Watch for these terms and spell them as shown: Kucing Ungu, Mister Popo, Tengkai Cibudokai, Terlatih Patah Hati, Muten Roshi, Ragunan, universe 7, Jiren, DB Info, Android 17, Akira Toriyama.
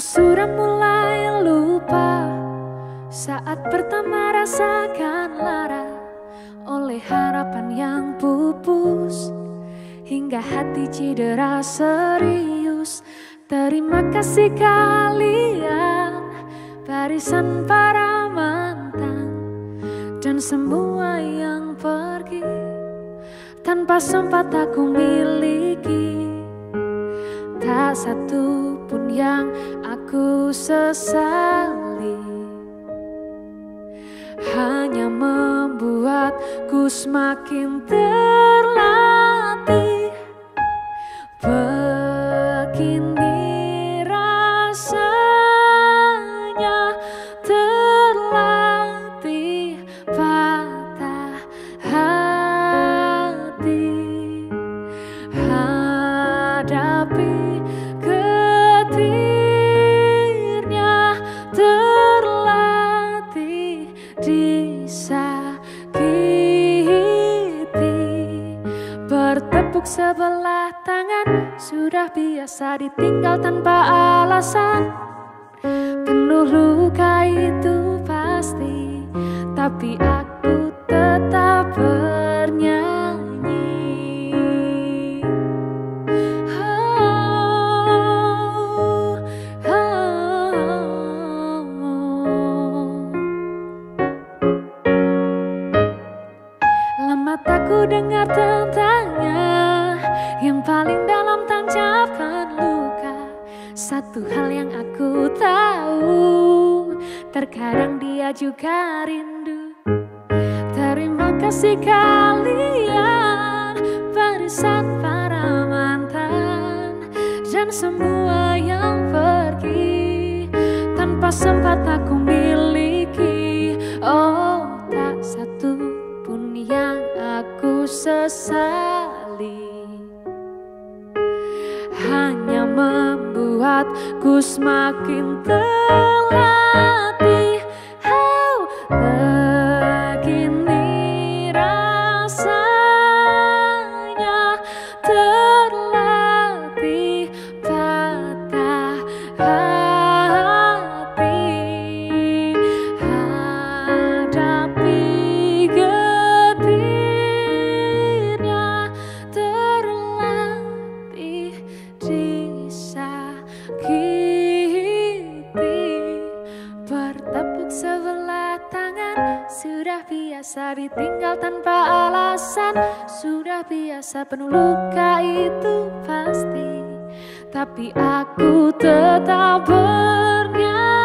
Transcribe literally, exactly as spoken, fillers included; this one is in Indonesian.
Aku sudah mulai lupa saat pertama rasakan lara oleh harapan yang pupus, hingga hati cedera serius. Terima kasih kalian, barisan para mantan dan semua yang pergi tanpa sempat aku miliki. Tak satu pun yang aku sesali, hanya membuatku semakin terlatih. Begini rasanya terlatih patah hati, hadapi sebelah tangan. Sudah biasa ditinggal tanpa alasan, penuh luka itu pasti, tapi aku tetap bernyanyi. Oh, oh, oh, oh. Lama tak ku dengar tentangnya, yang paling dalam tancapkan luka. Satu hal yang aku tahu, terkadang dia juga rindu. Terima kasih kalian, barisan para mantan dan semua yang pergi tanpa sempat aku miliki. Oh, tak satu pun yang aku sesali, hanya membuatku semakin terlatih. Oh, begini rasanya terlatih patah hati, hadapi getirnya terlatih. Sakiti bertepuk sebelah tangan, sudah biasa ditinggal tanpa alasan, sudah biasa penuh luka itu pasti, tapi aku tetap bernyanyi.